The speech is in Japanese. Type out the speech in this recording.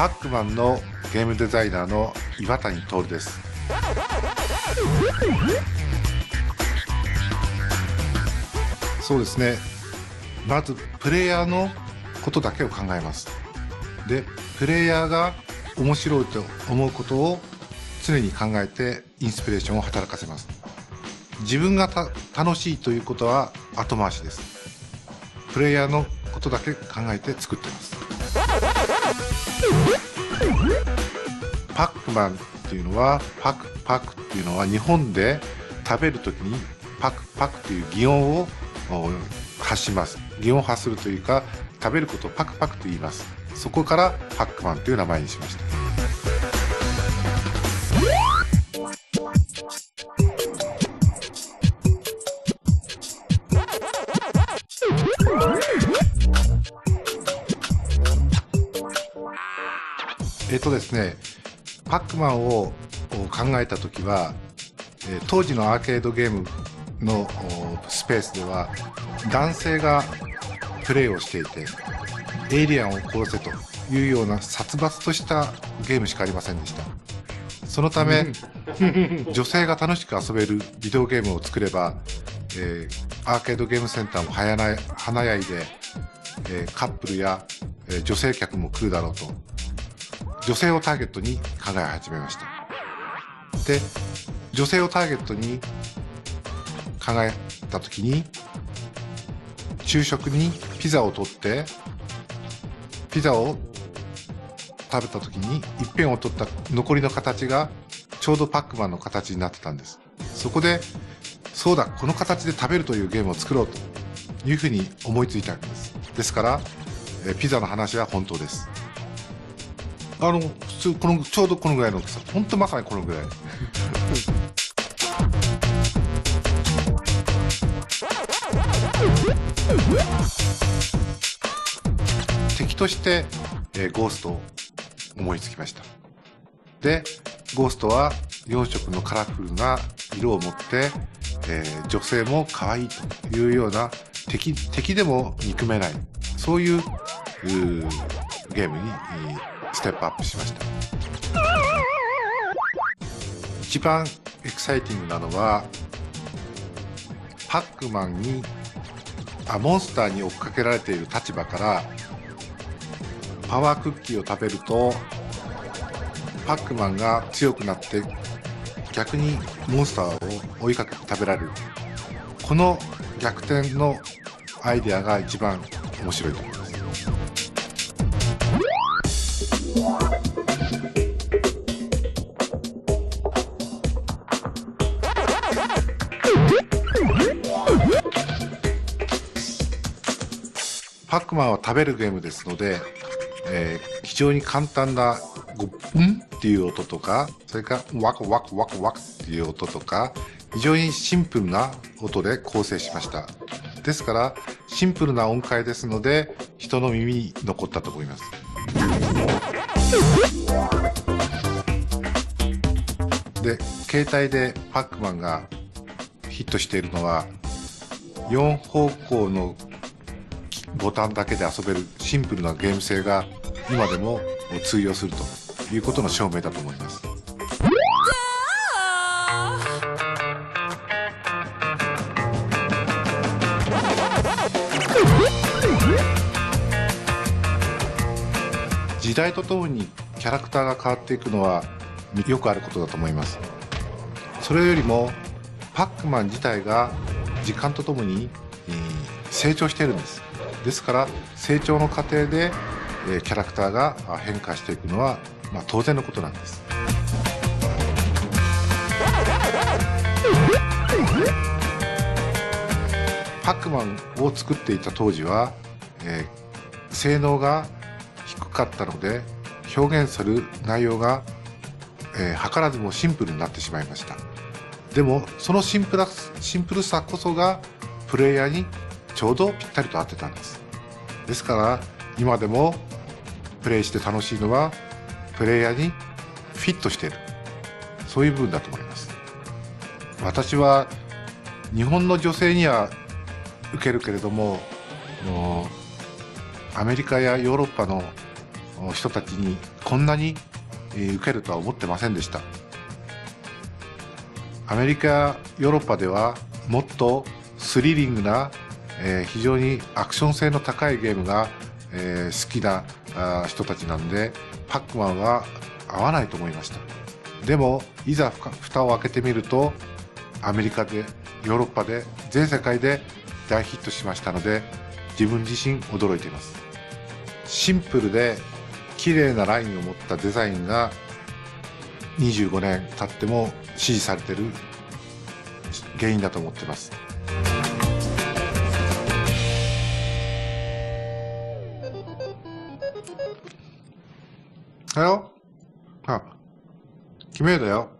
パックマンのゲームデザイナーの岩谷徹です。そうですね、まずプレイヤーのことだけを考えます。で、プレイヤーが面白いと思うことを常に考えてインスピレーションを働かせます。自分が楽しいということは後回しです。プレイヤーのことだけ考えて作ってます。パックマンっていうのはパクっていうのは日本で食べる時にパクパクっていう擬音を発します。擬音発するというか、食べることをパクパクと言います。そこからパックマンという名前にしました。ですね、パックマンを考えた時は、当時のアーケードゲームのスペースでは男性がプレイをしていて、エイリアンを殺せというような殺伐としたゲームしかありませんでした。そのため女性が楽しく遊べるビデオゲームを作れば、アーケードゲームセンターも華やいで、カップルや、女性客も来るだろうと、女性をターゲットに考え始めました。で、女性をターゲットに考えた時に、昼食にピザを取ってピザを食べた時に一辺を取った残りの形がちょうどパックマンの形になってたんです。そこで、そうだ、この形で食べるというゲームを作ろうというふうに思いついたんです。ですからピザの話は本当です。普通ちょうどこのぐらいの大きさ、ほんとまさにこのぐらい。敵として、ゴーストを思いつきました。で、ゴーストは4色のカラフルな色を持って、女性も可愛いというような、敵でも憎めない、そういうゲームにステップアップしました。一番エキサイティングなのは、パックマンにモンスターに追っかけられている立場からパワークッキーを食べると、パックマンが強くなって逆にモンスターを追いかけて食べられる、この逆転のアイデアが一番面白いと思います。パックマンは食べるゲームですので、非常に簡単な「ん?」っていう音とか、それから「ワクワクワクワク」っていう音とか、非常にシンプルな音で構成しました。ですからシンプルな音階ですので、人の耳に残ったと思います。で、携帯でパックマンがヒットしているのは、4方向のボタンだけで遊べるシンプルなゲーム性が今でも通用するということの証明だと思います。時代とともにキャラクターが変わっていくのはよくあることだと思います。それよりもパックマン自体が時間とともに成長しているんです。ですから成長の過程でキャラクターが変化していくのは当然のことなんです。パックマンを作っていた当時は、性能が低かったので表現する内容が、図らずもシンプルになってしまいました。でもそのシンプルさこそがプレイヤーにちょうどぴったりと合ってたんです。ですから今でもプレイして楽しいのはプレイヤーにフィットしている、そういう部分だと思います。私は日本の女性には受けるけれども、アメリカやヨーロッパの人たちにこんなに受けるとは思ってませんでした。アメリカ、ヨーロッパではもっとスリリングな非常にアクション性の高いゲームが好きな人たちなんでパックマンは合わないと思いました。でもいざ蓋を開けてみるとアメリカでヨーロッパで全世界で大ヒットしましたので自分自身驚いています。シンプルで綺麗なラインを持ったデザインが25年経っても支持されている原因だと思っています。だよ、あ、決めるだよ。